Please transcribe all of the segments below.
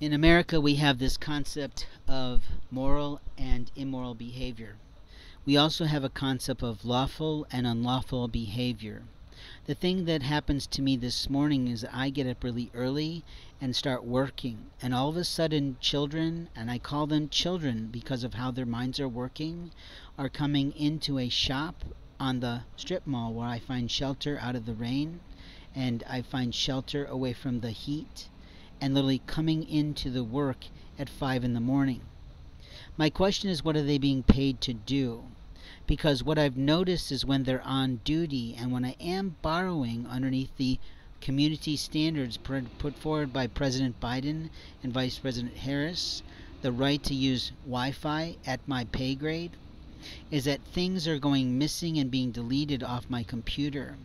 In America, we have this concept of moral and immoral behavior. We also have a concept of lawful and unlawful behavior. The thing that happens to me this morning is I get up really early and start working, and all of a sudden children, and I call them children because of how their minds are working, are coming into a shop on the strip mall where I find shelter out of the rain, and I find shelter away from the heat, and literally coming into the work at 5 in the morning. My question is, what are they being paid to do? Because what I've noticed is when they're on duty and when I am borrowing underneath the community standards put forward by President Biden and Vice President Harris, the right to use Wi-Fi at my pay grade, is that things are going missing and being deleted off my computer.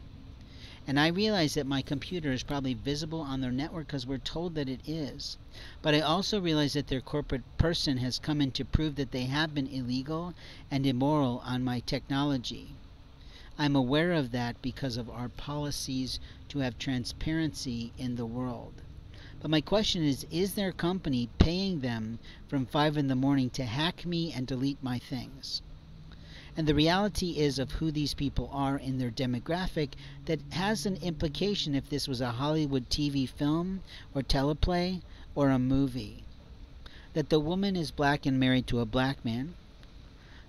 And I realize that my computer is probably visible on their network because we're told that it is. But I also realize that their corporate person has come in to prove that they have been illegal and immoral on my technology. I'm aware of that because of our policies to have transparency in the world. But my question is their company paying them from 5 in the morning to hack me and delete my things? And the reality is of who these people are in their demographic that has an implication if this was a Hollywood TV film or teleplay or a movie. That the woman is black and married to a black man.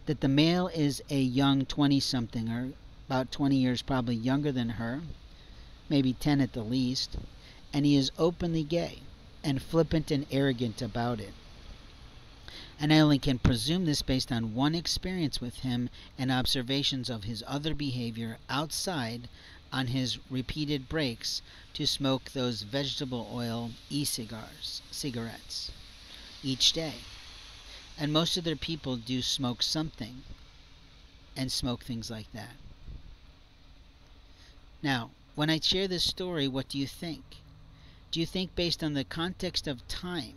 That the male is a young 20-something or about 20 years probably younger than her, maybe 10 at the least, and he is openly gay and flippant and arrogant about it. And I only can presume this based on one experience with him and observations of his other behavior outside on his repeated breaks to smoke those vegetable oil cigarettes each day. And most of their people do smoke something and smoke things like that. Now, when I share this story, what do you think? Do you think based on the context of time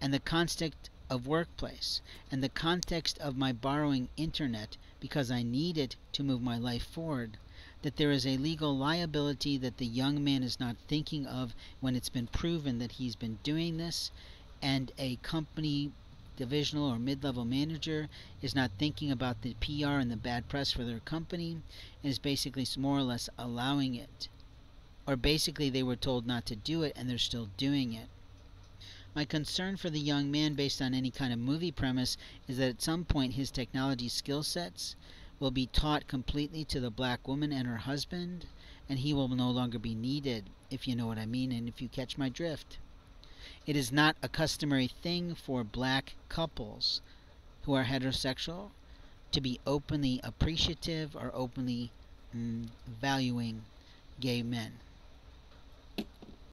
and the context of workplace and the context of my borrowing internet because I need it to move my life forward, that there is a legal liability that the young man is not thinking of when it's been proven that he's been doing this, and a company divisional or mid-level manager is not thinking about the PR and the bad press for their company and is basically more or less allowing it, or basically they were told not to do it and they're still doing it? My concern for the young man based on any kind of movie premise is that at some point his technology skill sets will be taught completely to the black woman and her husband, and he will no longer be needed, if you know what I mean and if you catch my drift. It is not a customary thing for black couples who are heterosexual to be openly appreciative or openly valuing gay men.